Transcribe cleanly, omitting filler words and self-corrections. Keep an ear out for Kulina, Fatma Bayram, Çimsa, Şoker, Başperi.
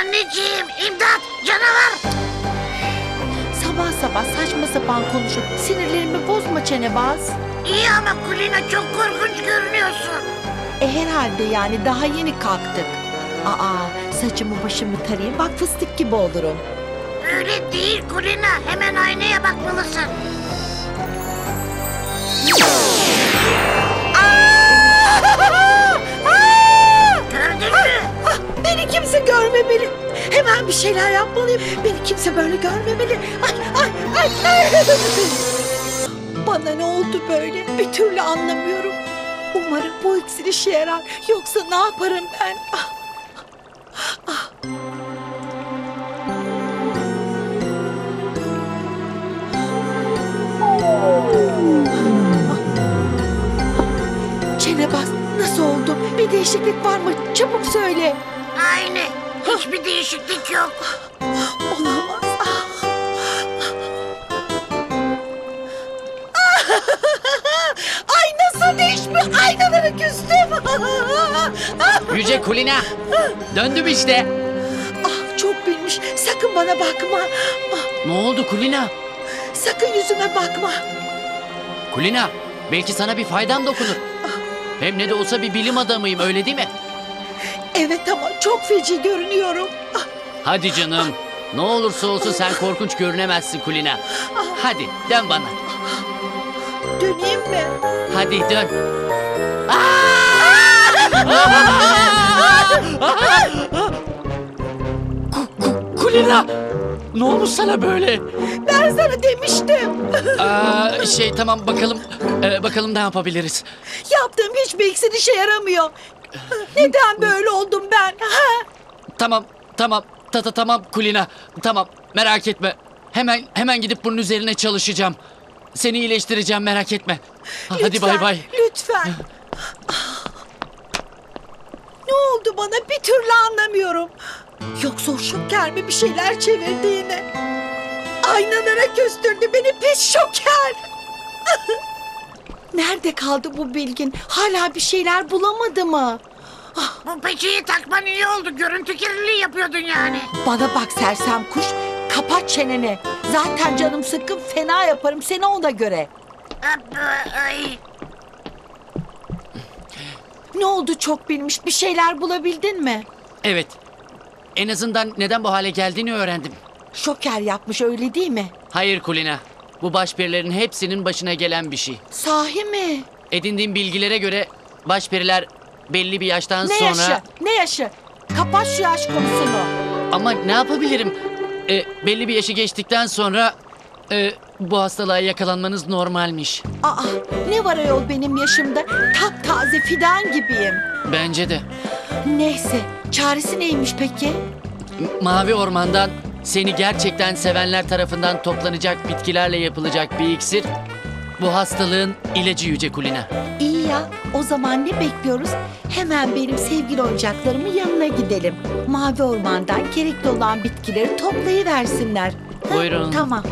Anneciğim, imdat, canavar! Sabah sabah saçma sapan konuşup sinirlerimi bozma Çenebaz. İyi ama Kulina, çok korkunç görünüyorsun. Herhalde yani, daha yeni kalktık. Aa, saçımı başımı tarayayım, bak fıstık gibi olurum. Öyle değil Kulina, hemen aynaya bakmalısın. Gördün mü? Beni kimse görmemeli. Hemen bir şeyler yapmalıyım. Beni kimse böyle görmemeli. Ay. Bana ne oldu böyle? Bir türlü anlamıyorum. Umarım bu iksir işe yarar. Yoksa ne yaparım ben? Çenebaz, nasıl oldu? Bir değişiklik var mı? Çabuk söyle. Aynı. Hiçbir değişiklik yok. Olamaz. Ay, nasıl değişmiş? Aynalara küstüm. Yüce Kulina, döndüm işte. Ah, çok bilmiş. Sakın bana bakma. Ne oldu Kulina? Sakın yüzüme bakma. Kulina, belki sana bir faydam dokunur. Hem ne de olsa bir bilim adamıyım, öyle değil mi? Evet ama çok feci görünüyorum. Hadi canım. Ne olursa olsun sen korkunç görünemezsin Kulina. Hadi dön bana. Döneyim mi? Hadi dön. Kulina! Ne olmuş sana böyle? Ben sana demiştim. Tamam, bakalım. Bakalım ne yapabiliriz? Yaptığım hiçbir iksir işe yaramıyor. Neden böyle oldum ben? Tamam Kulina. Tamam, merak etme. Hemen gidip bunun üzerine çalışacağım. Seni iyileştireceğim, merak etme. Lütfen, hadi bay bay. Lütfen. Ne oldu bana? Bir türlü anlamıyorum. Yoksa o Şoker mi bir şeyler çevirdi yine? Aynalara gösterdi beni pis Şoker. Nerede kaldı bu bilgin? Hala bir şeyler bulamadı mı? Bu peçeyi takman iyi oldu. Görüntü kirliliği yapıyordun yani. Bana bak sersem kuş. Kapat çeneni. Zaten canım sıkkın, fena yaparım seni ona göre. Ay. Ne oldu çok bilmiş? Bir şeyler bulabildin mi? Evet. En azından neden bu hale geldiğini öğrendim. Şoker yapmış, öyle değil mi? Hayır Kulina. Bu başperilerin hepsinin başına gelen bir şey. Sahi mi? Edindiğim bilgilere göre başperiler belli bir yaştan sonra... Ne yaşı? Kapat şu yaş konusunu. Ama ne yapabilirim? Belli bir yaşı geçtikten sonra bu hastalığa yakalanmanız normalmiş. Aa, ne var ayol benim yaşımda? Taptaze fidan gibiyim. Bence de. Neyse, çaresi neymiş peki? Mavi Orman'dan seni gerçekten sevenler tarafından toplanacak bitkilerle yapılacak bir iksir. Bu hastalığın ilacı Yüce Kulina. İyi ya, o zaman ne bekliyoruz? Hemen benim sevgili oyuncaklarımın yanına gidelim. Mavi Orman'dan gerekli olan bitkileri toplayıversinler. Buyurun. Tamam.